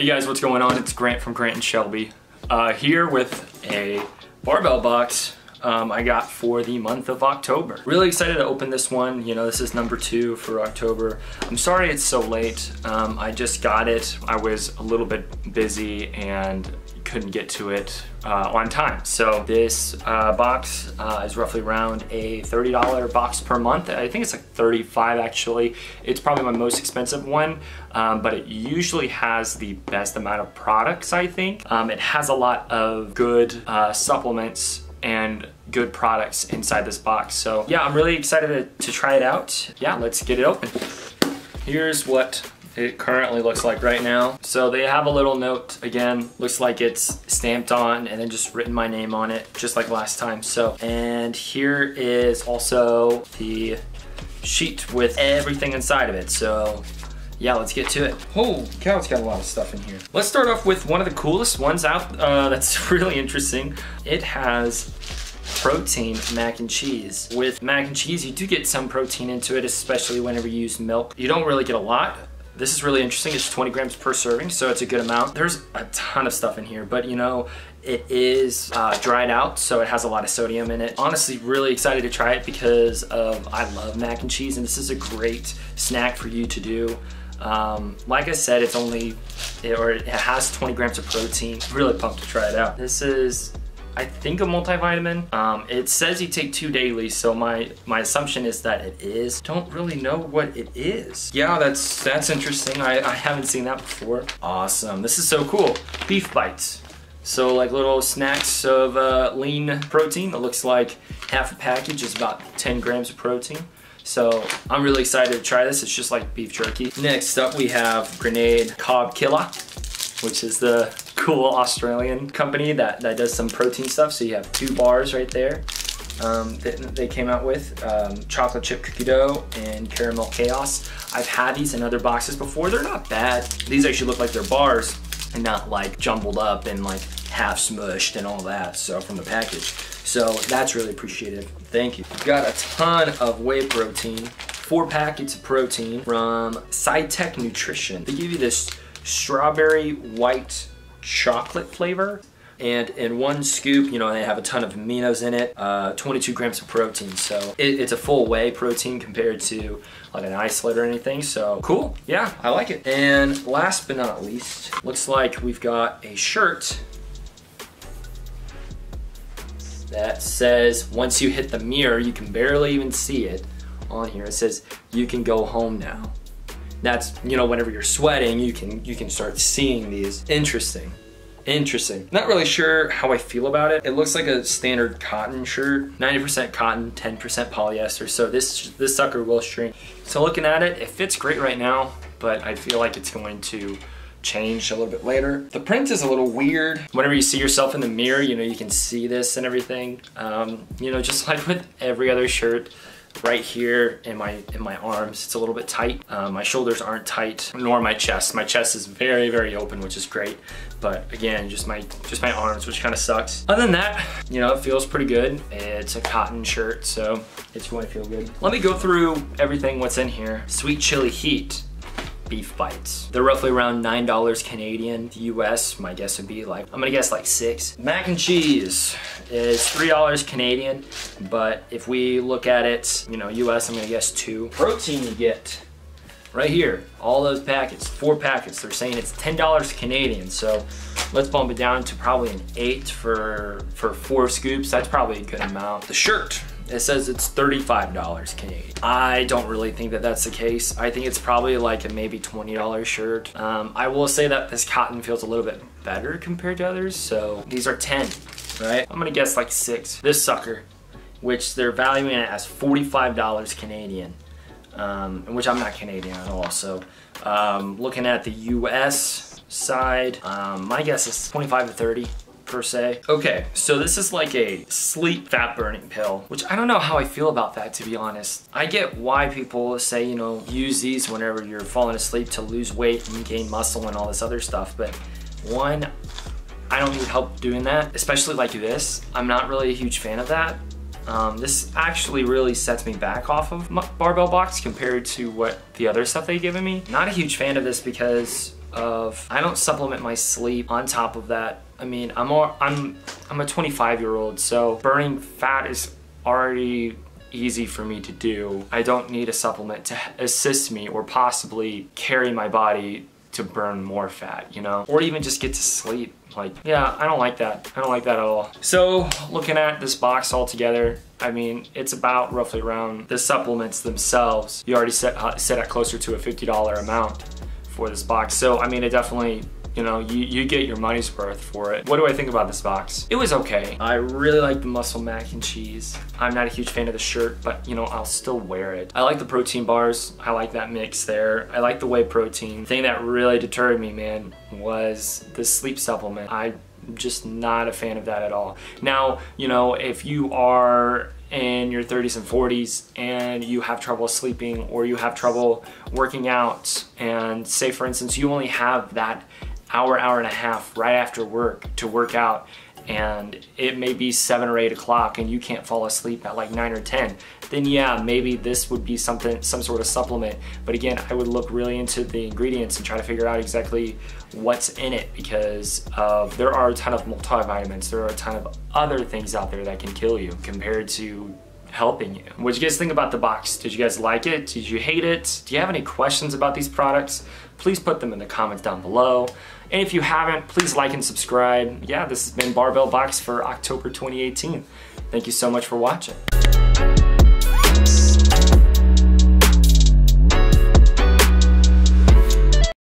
Hey guys, what's going on? It's Grant from Grant and Shelby. Here with a barbell box I got for the month of October. Really excited to open this one. You know, this is number 2 for October. I'm sorry it's so late. I just got it. I was a little bit busy and couldn't get to it on time. So this box is roughly around a $30 box per month. I think it's like $35 actually. It's probably my most expensive one, but it usually has the best amount of products, I think. It has a lot of good supplements and good products inside this box. So yeah, I'm really excited to try it out. Yeah, let's get it open. Here's what it currently looks like right now. So they have a little note again, looks like it's stamped on and then just written my name on it, just like last time. So, and here is also the sheet with everything inside of it. So yeah, let's get to it. Holy cow, it's got a lot of stuff in here. Let's start off with one of the coolest ones out that's really interesting. It has protein mac and cheese. With mac and cheese, you do get some protein into it, especially whenever you use milk. You don't really get a lot. This is really interesting. It's 20 grams per serving, so it's a good amount. There's a ton of stuff in here, but you know, it is dried out, so it has a lot of sodium in it. Honestly, really excited to try it because I love mac and cheese, and this is a great snack for you to do. Like I said, it's only, it has 20 grams of protein. Really pumped to try it out. This is, I think, a multivitamin. It says you take 2 daily, so my assumption is that it is. Don't really know what it is. Yeah, that's interesting. I haven't seen that before. Awesome, this is so cool. Beef bites. So like little snacks of lean protein. It looks like half a package is about 10 grams of protein. So I'm really excited to try this. It's just like beef jerky. Next up, we have Grenade Cobb Killa, which is the cool Australian company that does some protein stuff. So you have 2 bars right there that they came out with, chocolate chip cookie dough and caramel chaos. I've had these in other boxes before. They're not bad. These actually look like they're bars and not like jumbled up and like half smushed and all that, so from the package. So that's really appreciated. Thank you. We've got a ton of whey protein, 4 packets of protein from SciTech Nutrition. They give you this strawberry white chocolate flavor, and in 1 scoop, you know, they have a ton of aminos in it, 22 grams of protein. So it's a full whey protein compared to like an isolate or anything. So cool. Yeah, I like it. And last but not least, looks like we've got a shirt that says, once you hit the mirror, you can barely even see it on here. It says, you can go home now. That's, you know, whenever you're sweating, you can start seeing these. Interesting, interesting. Not really sure how I feel about it. It looks like a standard cotton shirt, 90% cotton, 10% polyester. So this sucker will shrink. So looking at it, it fits great right now, but I feel like it's going to changed a little bit later. The print is a little weird. Whenever you see yourself in the mirror, you know, you can see this and everything. You know, just like with every other shirt, right here in my arms, it's a little bit tight. My shoulders aren't tight, nor my chest. My chest is very, very open, which is great. But again, just my arms, which kind of sucks. Other than that, you know, it feels pretty good. It's a cotton shirt, so it's going to feel good. Let me go through everything what's in here. Sweet chili heat. Beef bites. They're roughly around $9 Canadian. The US, my guess would be like, I'm gonna guess like 6. Mac and cheese is $3 Canadian, but if we look at it, you know, US, I'm gonna guess 2. Protein you get right here, all those packets, 4 packets. They're saying it's $10 Canadian, so let's bump it down to probably an 8 for 4 scoops. That's probably a good amount. The shirt. It says it's $35 Canadian. I don't really think that that's the case. I think it's probably like a maybe $20 shirt. I will say that this cotton feels a little bit better compared to others. So these are 10, right? I'm gonna guess like 6. This sucker, which they're valuing it as $45 Canadian, which I'm not Canadian at all. So looking at the US side, my guess is 25 to 30. Per se. Okay, so this is like a sleep fat burning pill, which I don't know how I feel about that, to be honest. I get why people say, you know, use these whenever you're falling asleep to lose weight and gain muscle and all this other stuff, but one, I don't need help doing that, especially like this. I'm not really a huge fan of that. This actually really sets me back off of my barbell box compared to what the other stuff they've given me. Not a huge fan of this because of, I don't supplement my sleep on top of that. I mean, I'm a 25-year-old, so burning fat is already easy for me to do. I don't need a supplement to assist me or possibly carry my body to burn more fat, you know? Or even just get to sleep. Like, yeah, I don't like that. I don't like that at all. So looking at this box altogether, I mean, it's about roughly around the supplements themselves. You already set at closer to a $50 amount for this box. So, I mean, it definitely, you know, you get your money's worth for it. What do I think about this box? It was okay. I really like the muscle mac and cheese. I'm not a huge fan of the shirt, but you know, I'll still wear it. I like the protein bars. I like that mix there. I like the whey protein. The thing that really deterred me, man, was the sleep supplement. I'm just not a fan of that at all. Now, you know, if you are in your 30s and 40s and you have trouble sleeping or you have trouble working out, and say for instance, you only have that hour and a half right after work to work out, and it may be 7 or 8 o'clock and you can't fall asleep at like 9 or 10, then yeah, maybe this would be something, some sort of supplement. But again, I would look really into the ingredients and try to figure out exactly what's in it, because there are a ton of multivitamins, there are a ton of other things out there that can kill you compared to helping you. What do you guys think about the box? Did you guys like it? Did you hate it? Do you have any questions about these products? Please put them in the comments down below. And if you haven't, please like and subscribe. Yeah, this has been Barbell Box for October 2018. Thank you so much for watching.